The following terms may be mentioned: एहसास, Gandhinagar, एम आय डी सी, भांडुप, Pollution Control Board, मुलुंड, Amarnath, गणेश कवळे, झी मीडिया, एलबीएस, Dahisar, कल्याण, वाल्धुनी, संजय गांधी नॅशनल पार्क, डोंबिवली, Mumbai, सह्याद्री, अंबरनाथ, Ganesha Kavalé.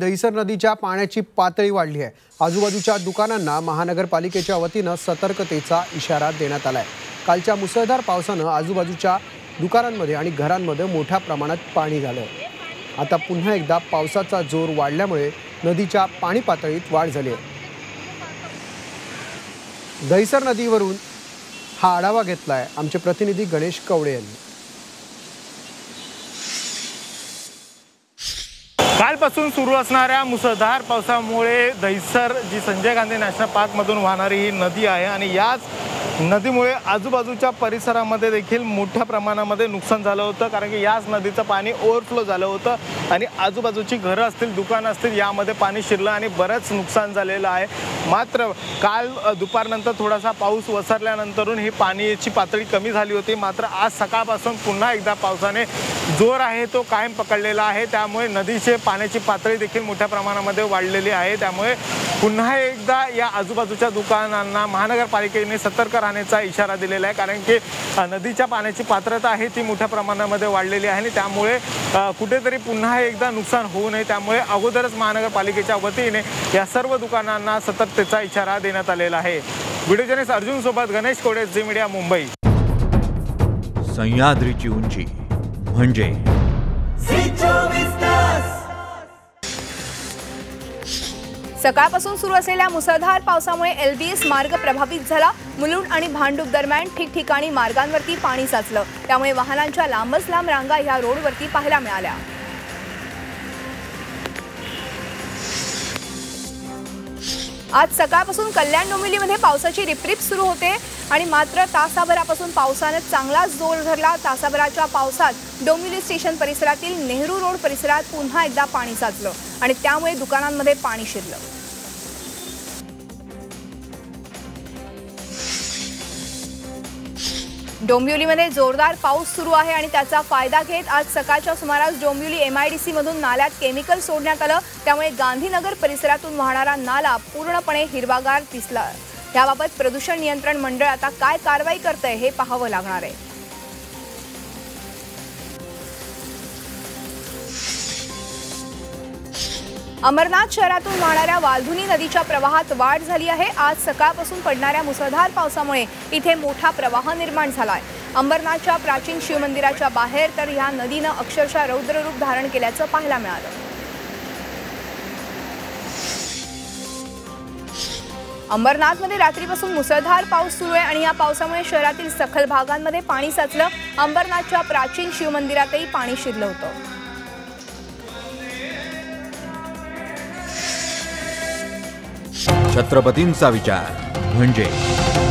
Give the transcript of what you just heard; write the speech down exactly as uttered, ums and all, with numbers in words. दहिसर नदीच्या पाण्याची पातळी वाढली आहे। आजूबाजूच्या दुकानांना महानगरपालिकेच्या वतीने सतर्कतेचा इशारा देण्यात आलाय। कालच्या मुसळधार पावसाने आजूबाजूच्या दुकानांमध्ये आणि घरांमध्ये मोठ्या प्रमाणात पाणी झाले। आता पुन्हा एकदा पावसाचा जोर वाढल्यामुळे नदीच्या पाणी पातळीत वाढ झाली आहे। दहिसर नदीवरून हा आढावा घेतलाय आमचे प्रतिनिधी गणेश कवळे यांनी। कालपासून सुरू असणाऱ्या मुसळधार पावसामुळे दहिसर जी संजय गांधी नॅशनल पार्कमधून वाहणारी ही नदी आहे आणि याच नदीमुळे आजूबाजूच्या परिसरामध्ये देखील मोठ्या प्रमाणामध्ये नुकसान झालं होतं, कारण की याच नदीचं पाणी ओव्हरफ्लो झालं होतं आणि आजूबाजूची घरं असतील, दुकानं असतील यामध्ये पाणी शिरलं आणि बरंच नुकसान झालेलं आहे। मात्र काल दुपारनंतर थोडासा पाऊस वसरल्यानंतरून ही पाण्याची पातळी कमी झाली होती, मात्र आज सकाळपासून पुन्हा एकदा पावसाने जोर आहे तो कायम पकडलेला आहे। त्यामुळे नदीचे पाण्याची पातळी देखील मोठ्या प्रमाणामध्ये वाढलेली आहे। त्यामुळे पुन्हा एकदा या आजूबाजूच्या दुकानांना महानगरपालिकेने सतर्क राहण्याचा इशारा दिलेला आहे, कारण की नदीच्या पाण्याची पात्रता आहे ती मोठ्या प्रमाणामध्ये वाढलेली आहे आणि त्यामुळे कुठेतरी पुन्हा एकदा नुकसान होऊ नये, त्यामुळे अगोदरच महानगरपालिकेच्या वतीने या सर्व दुकानांना सतर्कतेचा इशारा देण्यात आलेला आहे। व्हिडिओ जर्नलिस्ट अर्जुन सोबत गणेश कोडे, झी मीडिया, मुंबई। सह्याद्रीची उंची म्हणजे सकाळपासून सुरू असलेल्या मुसळधार पावसामुळे एलबीएस मार्ग प्रभावित झाला। मुलुंड आणि भांडुप दरम्यान ठिकठिकाणी मार्गांवरती पाणी साचलं, त्यामुळे वाहनांच्या लांबच लांब रांगा ह्या रोडवरती पाहायला मिळाल्या। आज सकाळपासून कल्याण डोंबिवलीमध्ये पावसाची रिपरिप सुरू होते आणि मात्र तासाभरापासून पावसाने चांगलाच जोर धरला। तासाभराच्या पावसात डोंबिवली स्टेशन परिसरातील नेहरू रोड परिसरात पुन्हा एकदा पाणी साचलं आणि त्यामुळे दुकानांमध्ये पाणी शिरलं। डोंबिवलीमध्ये जोरदार पाऊस सुरू आहे आणि त्याचा फायदा घेत आज सकाळच्या सुमारास डोंबिवली एम आय डी सी मधून नाल्यात केमिकल सोडण्यात आलं, त्यामुळे गांधीनगर परिसरातून वाहणारा नाला पूर्णपणे हिरवागार दिसला। याबाबत प्रदूषण नियंत्रण मंडळ आता काय कारवाई करतंय हे पाहावं लागणार आहे। अमरनाथ शहरातून वाहणाऱ्या वाल्धुनी नदीच्या प्रवाहात वाढ झाली आहे। आज सकाळपासून पडणाऱ्या मुसळधार पावसामुळे इथे मोठा प्रवाह निर्माण झाला आहे। अंबरनाथच्या प्राचीन शिवमंदिराच्या बाहेर तर या नदीनं अक्षरशः रौद्ररूप धारण केल्याचं पाहायला मिळालं। अंबरनाथमध्ये रात्रीपासून मुसळधार पाऊस सुरू आहे आणि या पावसामुळे शहरातील सखल भागांमध्ये पाणी साचलं। अंबरनाथच्या प्राचीन शिवमंदिरातही पाणी शिरलं होतं। छत्रपतींचा विचार म्हणजे